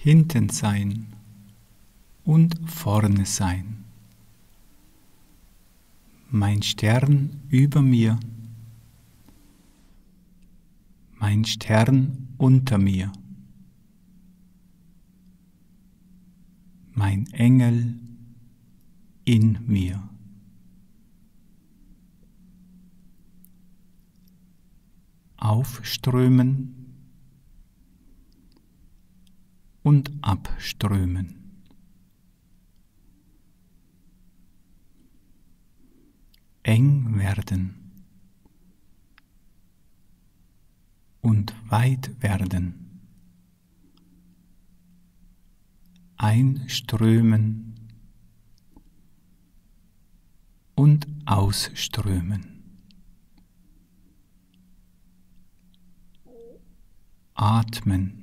hinten sein und vorne sein. Mein Stern über mir, mein Stern unter mir, mein Engel in mir. Aufströmen und abströmen. Eng werden und weit werden. Einströmen und ausströmen. Atmen .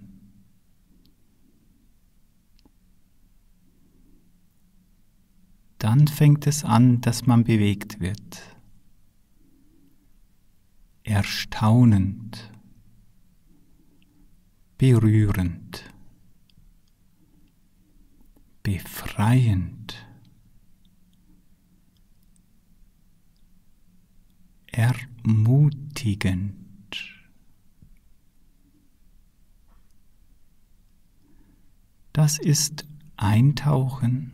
Dann fängt es an, dass man bewegt wird. Erstaunend, berührend, befreiend, ermutigend. Das ist Eintauchen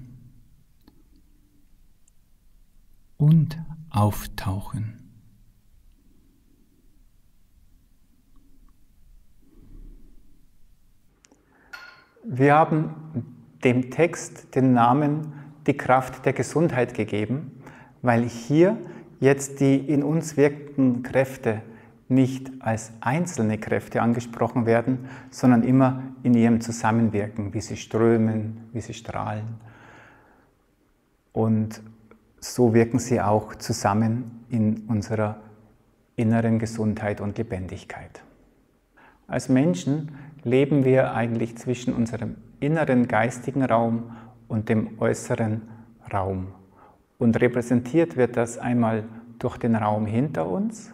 und Auftauchen. Wir haben dem Text den Namen "Die Kraft der Gesundheit" gegeben, weil hier jetzt die in uns wirkenden Kräfte nicht als einzelne Kräfte angesprochen werden, sondern immer in ihrem Zusammenwirken, wie sie strömen, wie sie strahlen. Und so wirken sie auch zusammen in unserer inneren Gesundheit und Lebendigkeit. Als Menschen leben wir eigentlich zwischen unserem inneren geistigen Raum und dem äußeren Raum. Und repräsentiert wird das einmal durch den Raum hinter uns.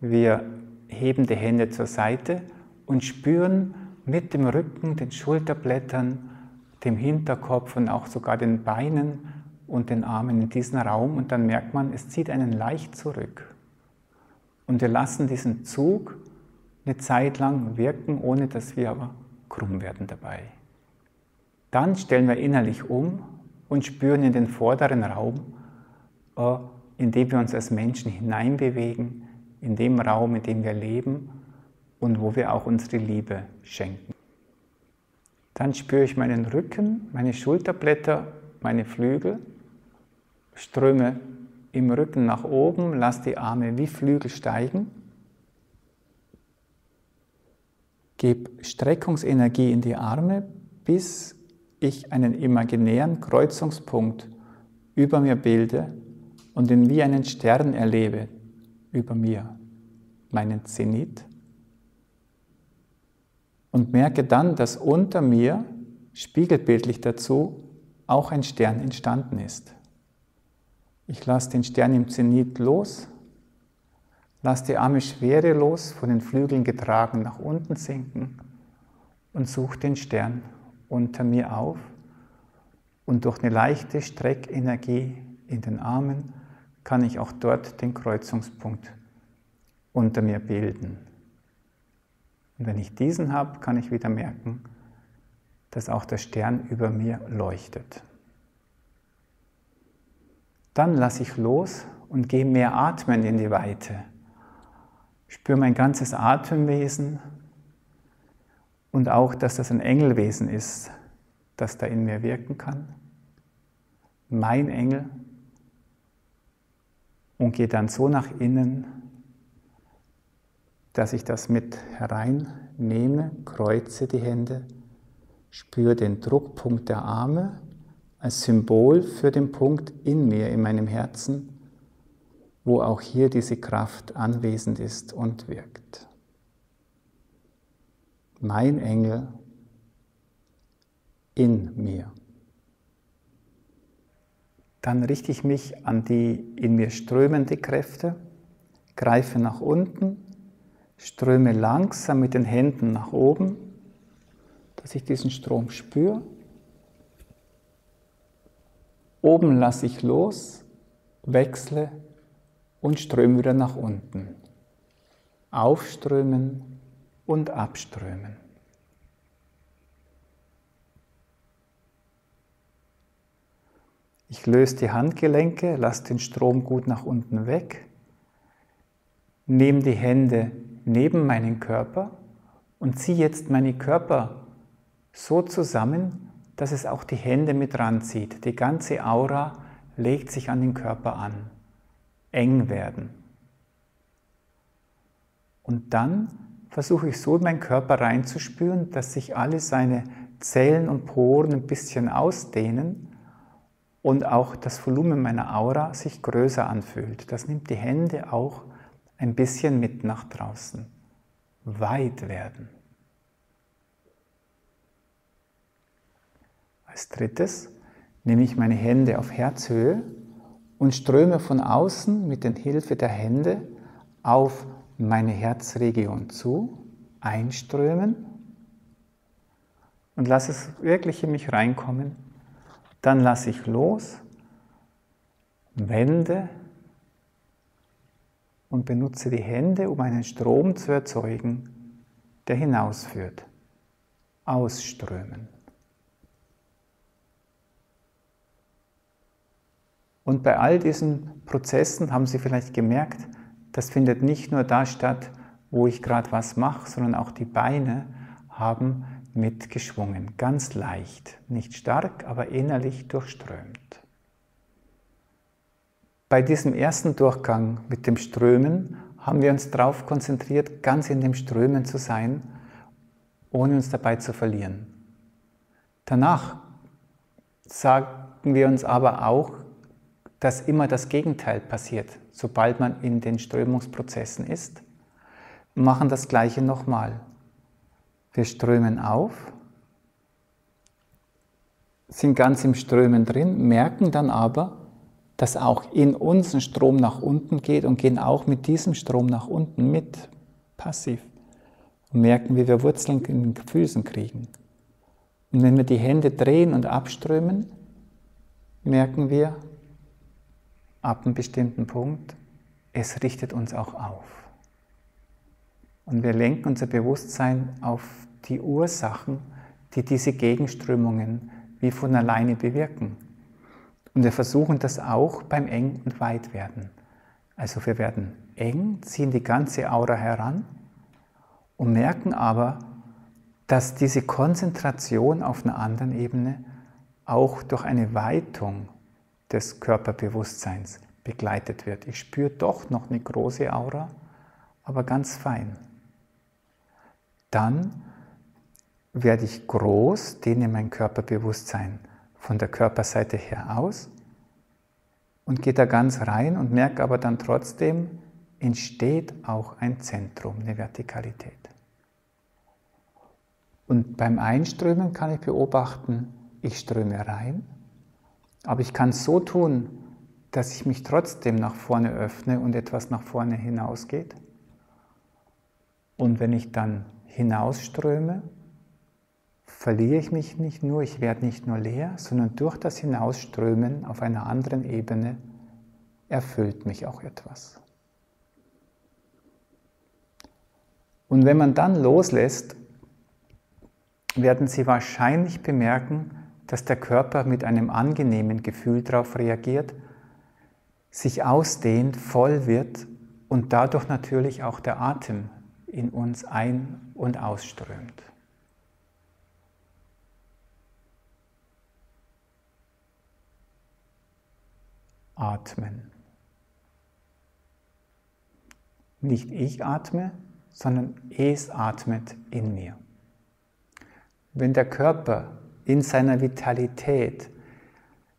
Wir heben die Hände zur Seite und spüren mit dem Rücken, den Schulterblättern, dem Hinterkopf und auch sogar den Beinen und den Armen in diesen Raum, und dann merkt man, es zieht einen leicht zurück. Und wir lassen diesen Zug eine Zeit lang wirken, ohne dass wir aber krumm werden dabei. Dann stellen wir innerlich um und spüren in den vorderen Raum, indem wir uns als Menschen hineinbewegen, in dem Raum, in dem wir leben und wo wir auch unsere Liebe schenken. Dann spüre ich meinen Rücken, meine Schulterblätter, meine Flügel, ströme im Rücken nach oben, lasse die Arme wie Flügel steigen, gebe Streckungsenergie in die Arme, bis ich einen imaginären Kreuzungspunkt über mir bilde und ihn wie einen Stern erlebe. Über mir, meinen Zenit, und merke dann, dass unter mir, spiegelbildlich dazu, auch ein Stern entstanden ist. Ich lasse den Stern im Zenit los, lasse die Arme schwerelos von den Flügeln getragen nach unten sinken und suche den Stern unter mir auf, und durch eine leichte Streckenergie in den Armen kann ich auch dort den Kreuzungspunkt unter mir bilden. Und wenn ich diesen habe, kann ich wieder merken, dass auch der Stern über mir leuchtet. Dann lasse ich los und gehe mehr atmen in die Weite. Spüre mein ganzes Atemwesen und auch, dass das ein Engelwesen ist, das da in mir wirken kann. Mein Engel. Und gehe dann so nach innen, dass ich das mit hereinnehme, kreuze die Hände, spüre den Druckpunkt der Arme als Symbol für den Punkt in mir, in meinem Herzen, wo auch hier diese Kraft anwesend ist und wirkt. Mein Engel in mir. Dann richte ich mich an die in mir strömende Kräfte, greife nach unten, ströme langsam mit den Händen nach oben, dass ich diesen Strom spüre. Oben lasse ich los, wechsle und ströme wieder nach unten. Aufströmen und abströmen. Ich löse die Handgelenke, lasse den Strom gut nach unten weg, nehme die Hände neben meinen Körper und ziehe jetzt meinen Körper so zusammen, dass es auch die Hände mit ranzieht. Die ganze Aura legt sich an den Körper an, eng werden. Und dann versuche ich so in meinen Körper reinzuspüren, dass sich alle seine Zellen und Poren ein bisschen ausdehnen und auch das Volumen meiner Aura sich größer anfühlt. Das nimmt die Hände auch ein bisschen mit nach draußen. Weit werden. Als drittes nehme ich meine Hände auf Herzhöhe und ströme von außen mit der Hilfe der Hände auf meine Herzregion zu, einströmen und lasse es wirklich in mich reinkommen. Dann lasse ich los, wende und benutze die Hände, um einen Strom zu erzeugen, der hinausführt. Ausströmen. Und bei all diesen Prozessen haben Sie vielleicht gemerkt, das findet nicht nur da statt, wo ich gerade was mache, sondern auch die Beine haben mitgeschwungen, ganz leicht, nicht stark, aber innerlich durchströmt. Bei diesem ersten Durchgang mit dem Strömen haben wir uns darauf konzentriert, ganz in dem Strömen zu sein, ohne uns dabei zu verlieren. Danach sagen wir uns aber auch, dass immer das Gegenteil passiert, sobald man in den Strömungsprozessen ist, machen das Gleiche nochmal. Wir strömen auf, sind ganz im Strömen drin, merken dann aber, dass auch in uns ein Strom nach unten geht und gehen auch mit diesem Strom nach unten mit, passiv. Und merken, wie wir Wurzeln in den Füßen kriegen. Und wenn wir die Hände drehen und abströmen, merken wir, ab einem bestimmten Punkt, es richtet uns auch auf. Und wir lenken unser Bewusstsein auf die Ursachen, die diese Gegenströmungen wie von alleine bewirken. Und wir versuchen das auch beim Eng- und Weitwerden. Also wir werden eng, ziehen die ganze Aura heran und merken aber, dass diese Konzentration auf einer anderen Ebene auch durch eine Weitung des Körperbewusstseins begleitet wird. Ich spüre doch noch eine große Aura, aber ganz fein. Dann werde ich groß, dehne mein Körperbewusstsein von der Körperseite her aus und gehe da ganz rein und merke aber dann trotzdem, entsteht auch ein Zentrum, eine Vertikalität. Und beim Einströmen kann ich beobachten, ich ströme rein, aber ich kann es so tun, dass ich mich trotzdem nach vorne öffne und etwas nach vorne hinausgeht. Und wenn ich dann hinausströme, verliere ich mich nicht nur, ich werde nicht nur leer, sondern durch das Hinausströmen auf einer anderen Ebene erfüllt mich auch etwas. Und wenn man dann loslässt, werden Sie wahrscheinlich bemerken, dass der Körper mit einem angenehmen Gefühl darauf reagiert, sich ausdehnt, voll wird und dadurch natürlich auch der Atem in uns ein- und ausströmt. Atmen. Nicht ich atme, sondern es atmet in mir. Wenn der Körper in seiner Vitalität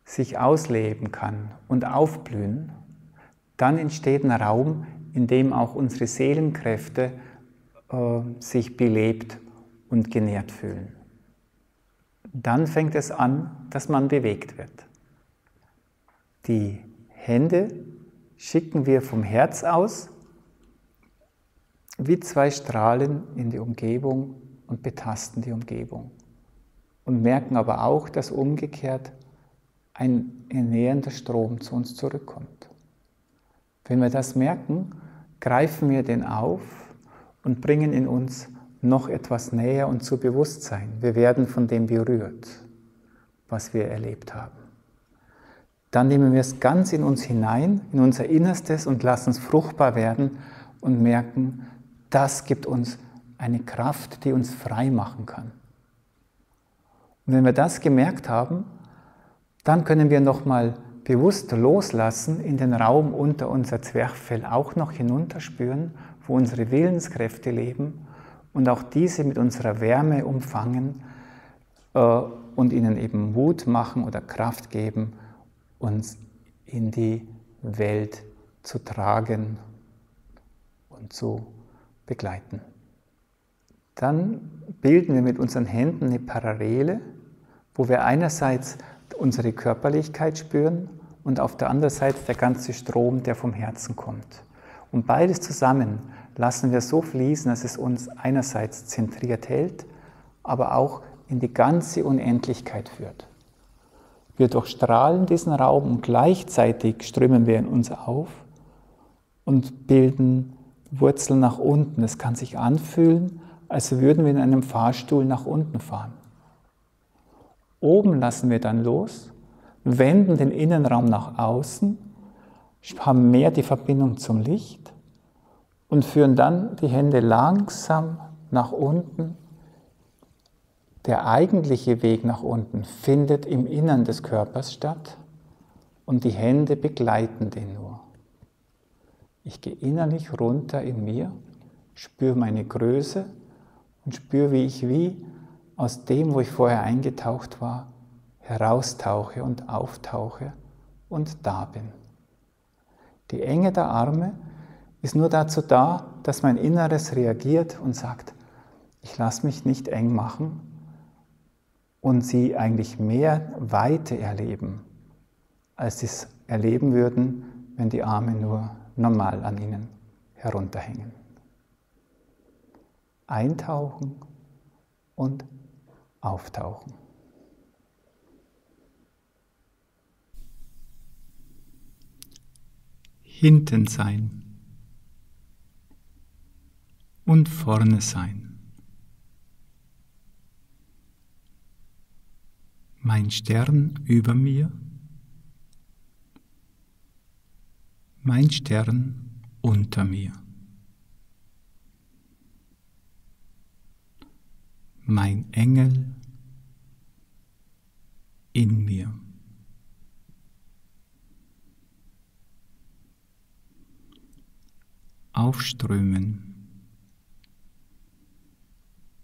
sich ausleben kann und aufblühen, dann entsteht ein Raum, in dem auch unsere Seelenkräfte sich belebt und genährt fühlen. Dann fängt es an, dass man bewegt wird. Die Hände schicken wir vom Herz aus wie zwei Strahlen in die Umgebung und betasten die Umgebung. und merken aber auch, dass umgekehrt ein ernährender Strom zu uns zurückkommt. Wenn wir das merken, greifen wir den auf und bringen in uns noch etwas näher und zu Bewusstsein. Wir werden von dem berührt, was wir erlebt haben. Dann nehmen wir es ganz in uns hinein, in unser Innerstes und lassen es fruchtbar werden und merken, das gibt uns eine Kraft, die uns frei machen kann. Und wenn wir das gemerkt haben, dann können wir nochmal bewusst loslassen, in den Raum unter unser Zwerchfell auch noch hinunterspüren, wo unsere Willenskräfte leben und auch diese mit unserer Wärme umfangen und ihnen eben Mut machen oder Kraft geben, uns in die Welt zu tragen und zu begleiten. Dann bilden wir mit unseren Händen eine Parallele, wo wir einerseits unsere Körperlichkeit spüren und auf der anderen Seite der ganze Strom, der vom Herzen kommt. Und beides zusammen lassen wir so fließen, dass es uns einerseits zentriert hält, aber auch in die ganze Unendlichkeit führt. Wir durchstrahlen diesen Raum und gleichzeitig strömen wir in uns auf und bilden Wurzeln nach unten. Es kann sich anfühlen, als würden wir in einem Fahrstuhl nach unten fahren. Oben lassen wir dann los, wenden den Innenraum nach außen, haben mehr die Verbindung zum Licht und führen dann die Hände langsam nach unten. Der eigentliche Weg nach unten findet im Innern des Körpers statt und die Hände begleiten den nur. Ich gehe innerlich runter in mir, spüre meine Größe und spüre, wie ich aus dem, wo ich vorher eingetaucht war, heraustauche und auftauche und da bin. Die Enge der Arme ist nur dazu da, dass mein Inneres reagiert und sagt, ich lasse mich nicht eng machen und sie eigentlich mehr Weite erleben, als sie es erleben würden, wenn die Arme nur normal an ihnen herunterhängen. Eintauchen und auftauchen. Hinten sein und vorne sein. Mein Stern über mir, mein Stern unter mir. Mein Engel in mir. Aufströmen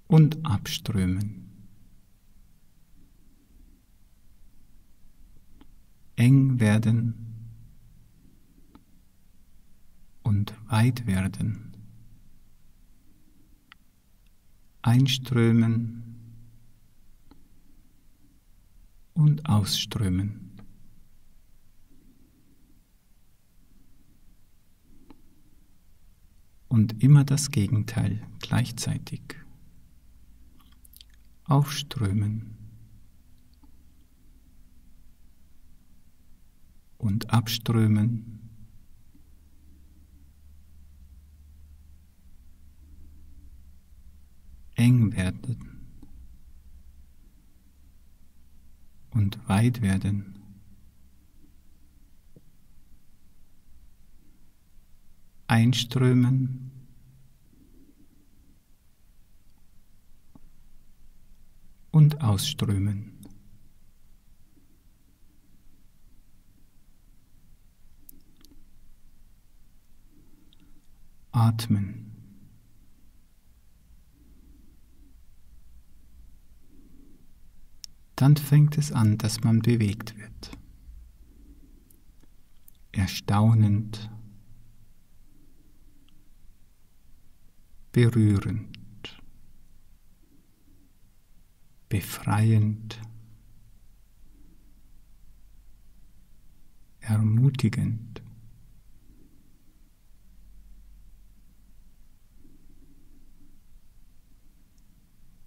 und abströmen. Eng werden und weit werden. Einströmen und ausströmen. Und immer das Gegenteil gleichzeitig. Aufströmen und abströmen. Eng werden und weit werden, einströmen und ausströmen, atmen. Dann fängt es an, dass man bewegt wird. Erstaunend, berührend, befreiend, ermutigend,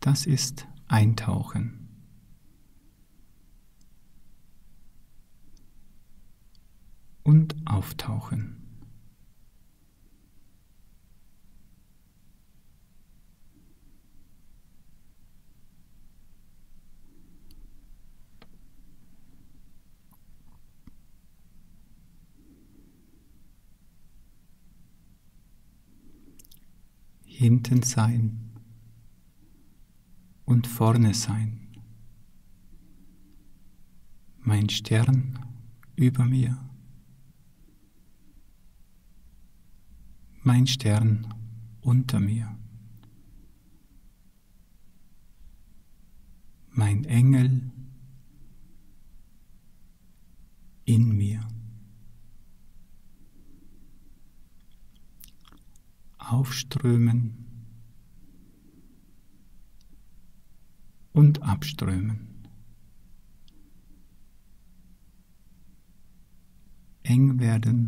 das ist Eintauchen. auftauchen. Hinten sein und vorne sein. Mein Stern über mir. Mein Stern unter mir. Mein Engel in mir. Aufströmen und abströmen. Eng werden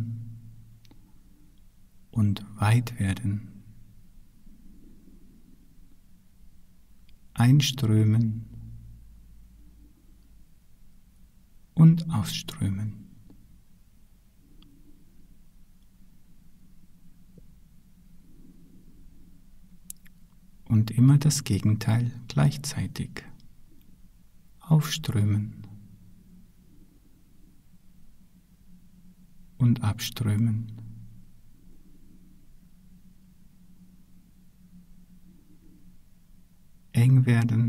und weit werden. Einströmen und ausströmen. Und immer das Gegenteil gleichzeitig. Aufströmen und abströmen. Eng werden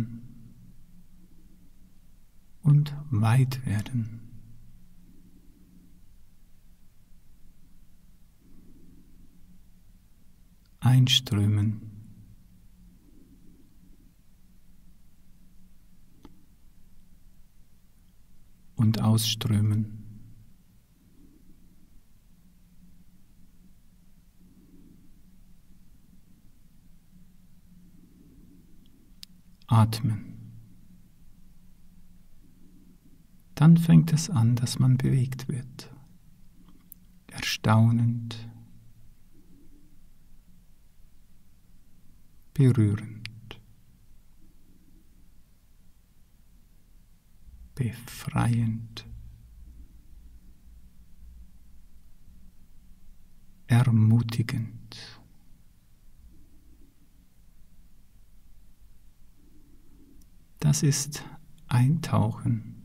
und weit werden. Einströmen. Und ausströmen. Atmen. Dann fängt es an, dass man bewegt wird. Erstaunend. Berührend. Befreiend, ermutigend, das ist Eintauchen,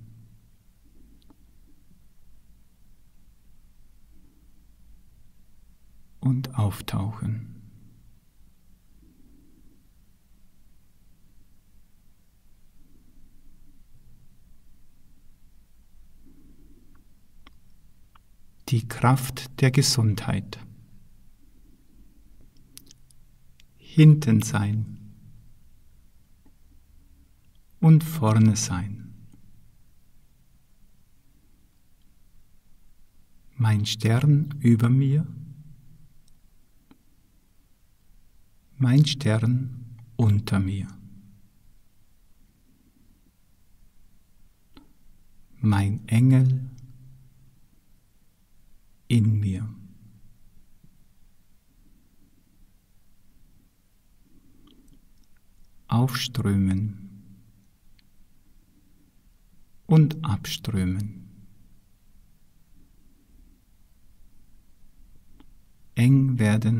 und Auftauchen. Die Kraft der Gesundheit. Hinten sein und vorne sein. Mein Stern über mir, mein Stern unter mir. Mein Engel in mir. Aufströmen und abströmen. Eng werden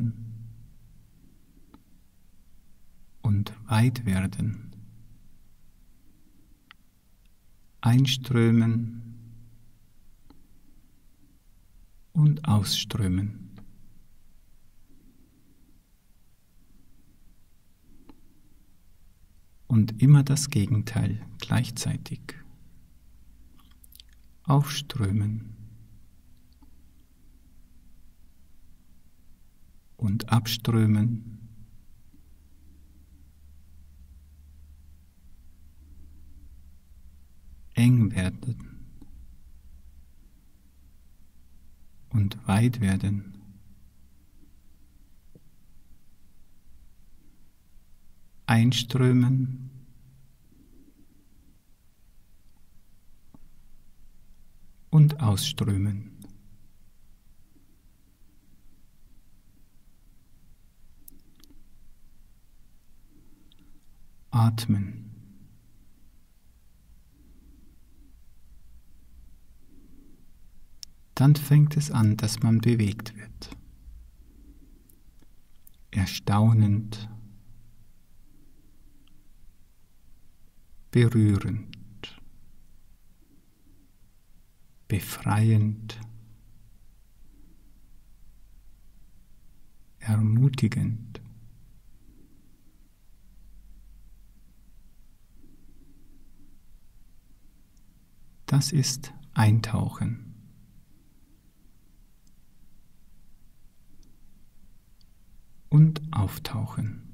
und weit werden. Einströmen und ausströmen. Und immer das Gegenteil gleichzeitig. Aufströmen und abströmen. Eng werden und weit werden. Einströmen und ausströmen. Atmen. Dann fängt es an, dass man bewegt wird. Erstaunend, berührend, befreiend, ermutigend, das ist Eintauchen. Und auftauchen.